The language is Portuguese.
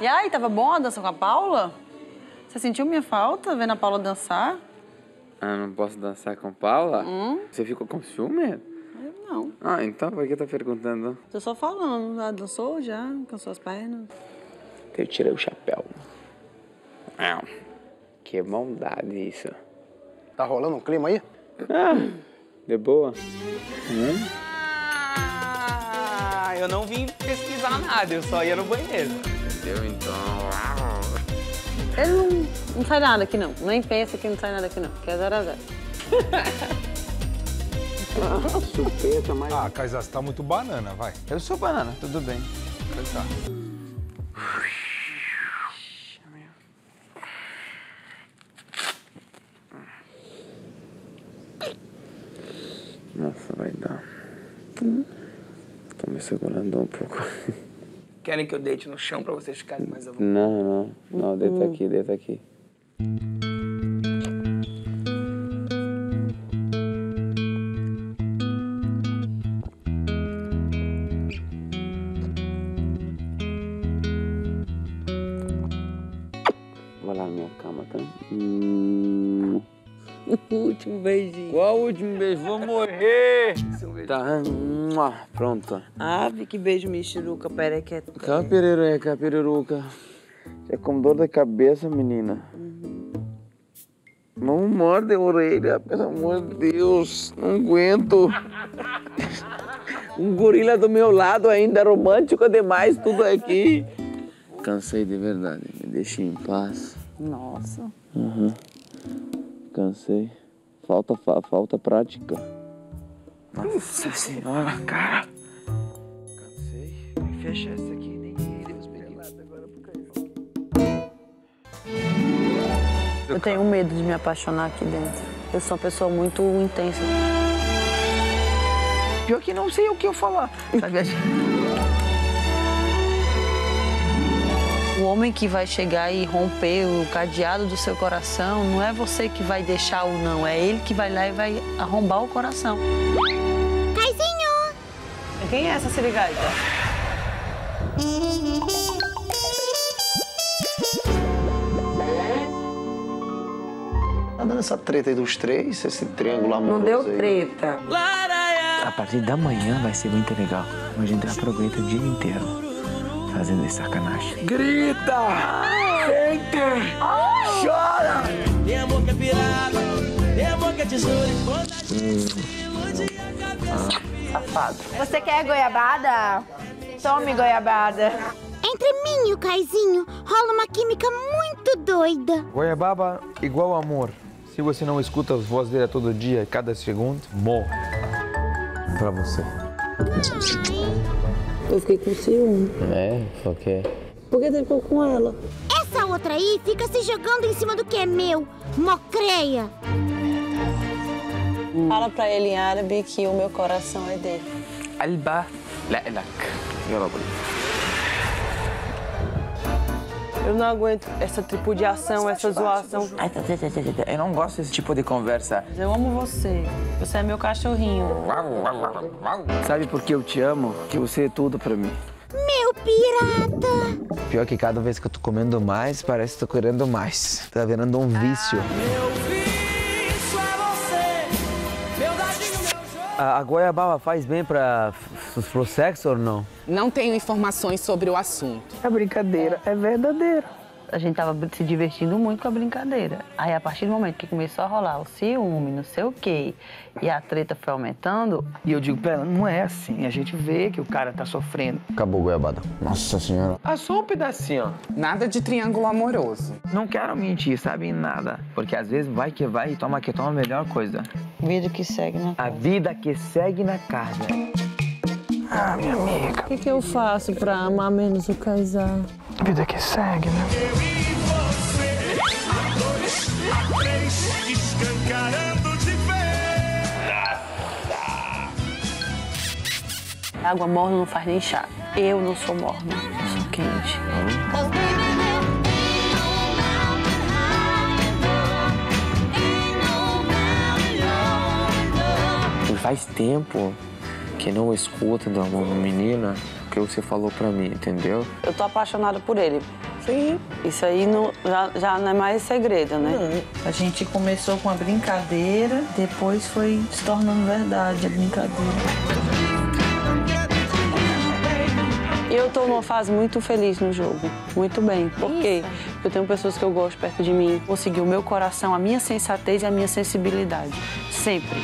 E aí, tava bom a dança com a Paula? Você sentiu minha falta vendo a Paula dançar? Ah, não posso dançar com a Paula? Você ficou com ciúme? Eu não. Ah, então por que tá perguntando? Tô só falando. Ela dançou já, cansou as pernas. Eu tirei o chapéu. Ah, que maldade isso. Tá rolando um clima aí? Ah, de boa. Ah, eu não vim pesquisar nada, eu só ia no banheiro. Entendeu? Então... Ele não sai nada aqui, não. Nem pensa que não sai nada aqui, não. Que é 0 a 0. Chupeta, mas... Ah, Kaysar, você tá muito banana, vai. Eu sou banana, tudo bem. Tá. Nossa, vai dar. Tô me segurando um pouco. Querem que eu deite no chão pra vocês ficarem mais à vontade? Não, não. Não, deita aqui, deita aqui. Vou lá na minha cama, tá? O último beijinho. Qual o último beijo? Vou morrer! Tá, pronto. Ave, que beijo, Michiruca, perequeta. Capirereca, piruruca. Você é com dor da cabeça, menina. Não morde a orelha, pelo amor de Deus. Não aguento. Um gorila do meu lado ainda, romântico demais, tudo aqui. Cansei de verdade, me deixei em paz. Nossa. Cansei. Falta prática. Nossa senhora, cara. Cansei. Vou fechar isso aqui. Nem que Deus me leve agora pro Kaysar. Eu tenho medo de me apaixonar aqui dentro. Eu sou uma pessoa muito intensa. Pior que não sei o que eu falar. Sabe? O homem que vai chegar e romper o cadeado do seu coração não é você que vai deixar ou não, é ele que vai lá e vai arrombar o coração. Kaysinho! Quem é essa sirigaita? Tá dando essa treta aí dos três, esse triângulo amoroso. Não deu treta. A partir da manhã vai ser muito legal. A gente aproveita o dia inteiro. Fazendo essa sacanagem. Grita! Sente! Chora! Tem amor que é pirata, tem amor que é tesoura. Safado. Você quer goiabada? Tome goiabada. Entre mim e o Kaysinho rola uma química muito doida. Goiababa igual amor. Se você não escuta as vozes dele todo dia, cada segundo, morre. Pra você. Eu fiquei com ciúme. É? Por quê? Porque ele ficou com ela. Essa outra aí fica se jogando em cima do que é meu. Mocreia. Fala pra ele em árabe que o meu coração é dele. Alba, la'lak. Eu não aguento essa tripudiação, essa zoação. Eu não gosto desse tipo de conversa. Eu amo você. Você é meu cachorrinho. Sabe por que eu te amo? Que você é tudo pra mim. Meu pirata! Pior que cada vez que eu tô comendo mais, parece que tô querendo mais. Tá virando um vício. Meu vício é você. Meu dadinho, meu jogo. A goiababa faz bem pra... pro sexo ou não? Não tenho informações sobre o assunto. A brincadeira é verdadeira. A gente tava se divertindo muito com a brincadeira. Aí, a partir do momento que começou a rolar o ciúme, não sei o quê, e a treta foi aumentando... E eu digo, pera, não é assim. A gente vê que o cara tá sofrendo. Acabou, goiabada. Nossa senhora. Ah, só um pedacinho. Nada de triângulo amoroso. Não quero mentir, sabe? Nada. Porque às vezes vai que vai e toma que toma a melhor coisa. Vida que segue na casa. A vida que segue na casa. Ah, minha amiga. O que eu faço pra amar menos o Kaysar? Vida que segue, né? Água morna não faz nem chá. Eu não sou morna, eu sou quente. Faz tempo que não escuto de uma menina que que você falou pra mim, entendeu? Eu tô apaixonada por ele. Sim. Isso aí não, já não é mais segredo, né? A gente começou com a brincadeira, depois foi se tornando verdade a brincadeira. Eu tô numa fase muito feliz no jogo, muito bem. Por quê? Porque eu tenho pessoas que eu gosto perto de mim. Vou seguir o meu coração, a minha sensatez e a minha sensibilidade, sempre.